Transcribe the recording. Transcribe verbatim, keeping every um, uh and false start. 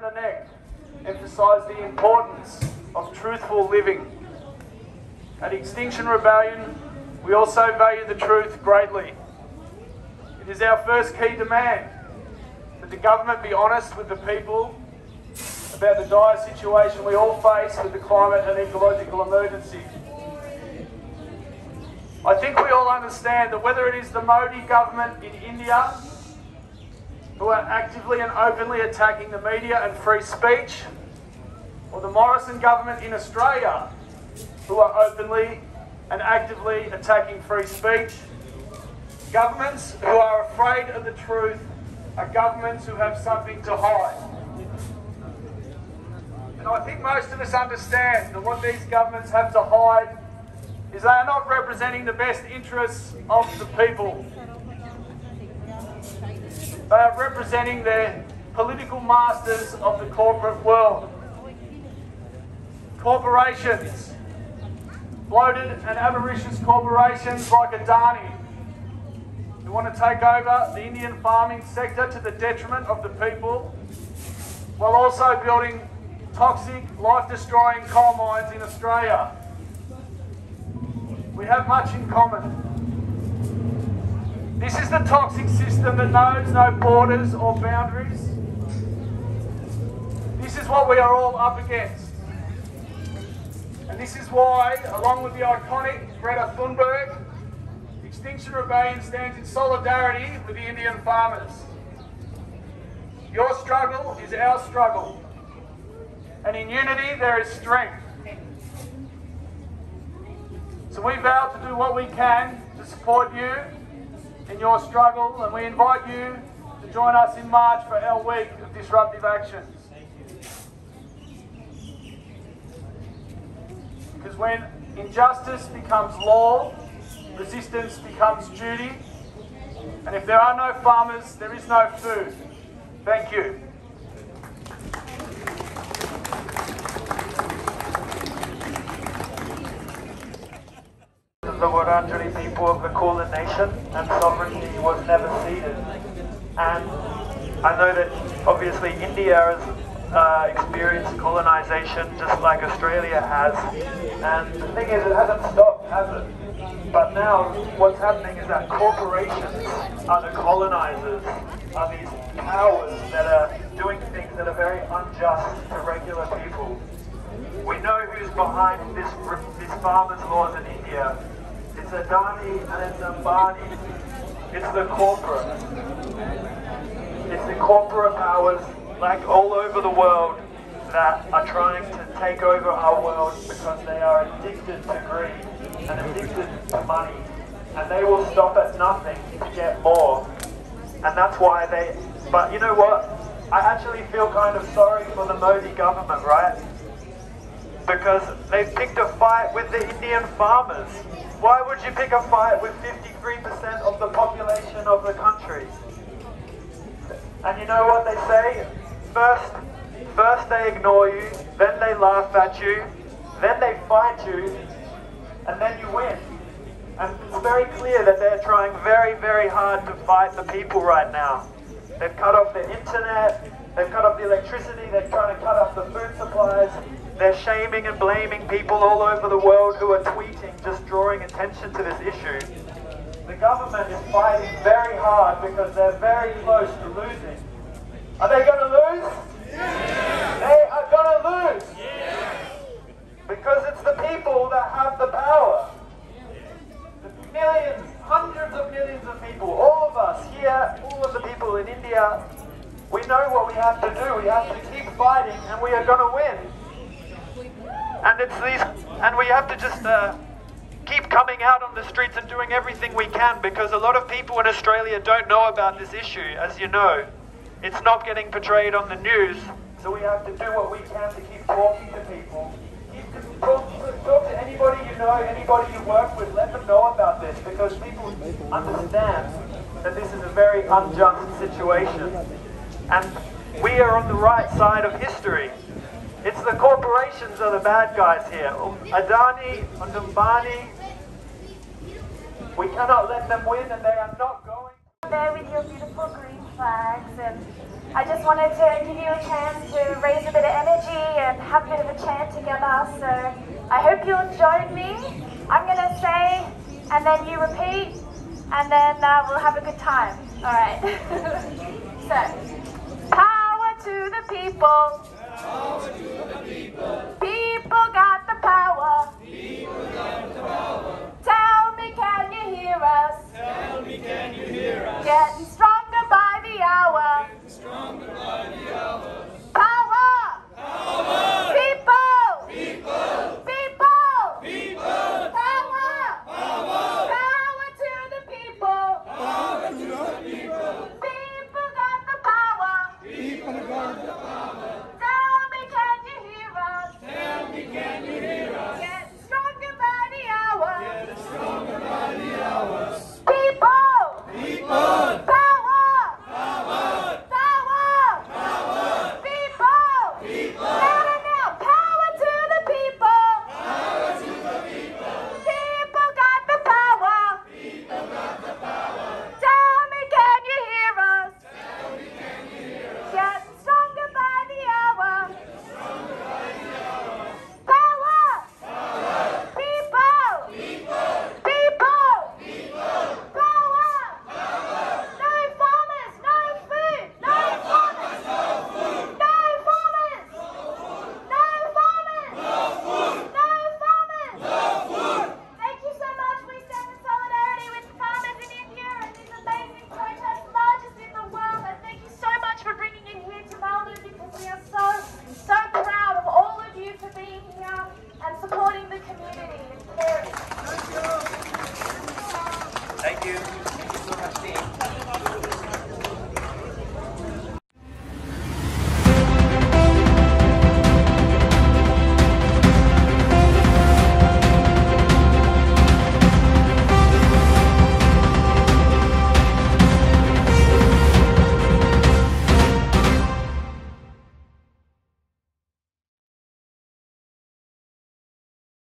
Twitter and the next emphasise the importance of truthful living. At Extinction Rebellion, we also value the truth greatly. It is our first key demand that the government be honest with the people about the dire situation we all face with the climate and ecological emergency. I think we all understand that whether it is the Modi government in India, who are actively and openly attacking the media and free speech, or the Morrison government in Australia, who are openly and actively attacking free speech, governments who are afraid of the truth are governments who have something to hide. And I think most of us understand that what these governments have to hide is they are not representing the best interests of the people. They are representing their political masters of the corporate world. Corporations, bloated and avaricious corporations like Adani, who want to take over the Indian farming sector to the detriment of the people, while also building toxic, life-destroying coal mines in Australia. We have much in common. This is the toxic system that knows no borders or boundaries. This is what we are all up against. And this is why, along with the iconic Greta Thunberg, Extinction Rebellion stands in solidarity with the Indian farmers. Your struggle is our struggle. And in unity there is strength. So we vow to do what we can to support you in your struggle, and we invite you to join us in March for our week of disruptive actions. Because when injustice becomes law, resistance becomes duty, and if there are no farmers, there is no food. Thank you. The Wurundjeri people of the Kula nation, and sovereignty was never ceded. And I know that obviously India has uh, experienced colonisation just like Australia has, and the thing is, it hasn't stopped, has it? But now what's happening is that corporations are the colonisers, are these powers that are doing things that are very unjust to regular people. We know who's behind this, this farmers' laws in India. It's Adani and it's Ambani. It's the corporate. It's the corporate powers, like all over the world, that are trying to take over our world because they are addicted to greed and addicted to money. And they will stop at nothing to get more. And that's why they... But you know what? I actually feel kind of sorry for the Modi government, right? Because they picked a fight with the Indian farmers. Why would you pick a fight with fifty-three percent of the population of the country? And you know what they say? First, first they ignore you, then they laugh at you, then they fight you, and then you win. And it's very clear that they're trying very, very hard to fight the people right now. They've cut off the internet, they've cut off the electricity, they're trying to cut off the food supplies. They're shaming and blaming people all over the world who are tweeting, just drawing attention to this issue. The government is fighting very hard because they're very close to losing. Are they going to lose? Yeah. They are going to lose. Yeah. Because it's the people that have the power. The millions, hundreds of millions of people, all of us here, all of the people in India, we know what we have to do. We have to keep fighting and we are going to win. And it's these, and we have to just uh, keep coming out on the streets and doing everything we can, because a lot of people in Australia don't know about this issue, as you know. It's not getting portrayed on the news, so we have to do what we can to keep talking to people. Keep, talk, talk to anybody you know, anybody you work with, let them know about this, because people understand that this is a very unjust situation. And we are on the right side of history. It's the corporations are the bad guys here. Adani and Ambani, we cannot let them win, and they are not going. There with your beautiful green flags and I just wanted to give you a chance to raise a bit of energy and have a bit of a chant together, so I hope you'll join me. I'm going to say, and then you repeat, and then uh, we'll have a good time. All right. So, power to the people. Power to the people. People got the power. People got the power. Tell me, can you hear us? Tell me, can you hear us? Get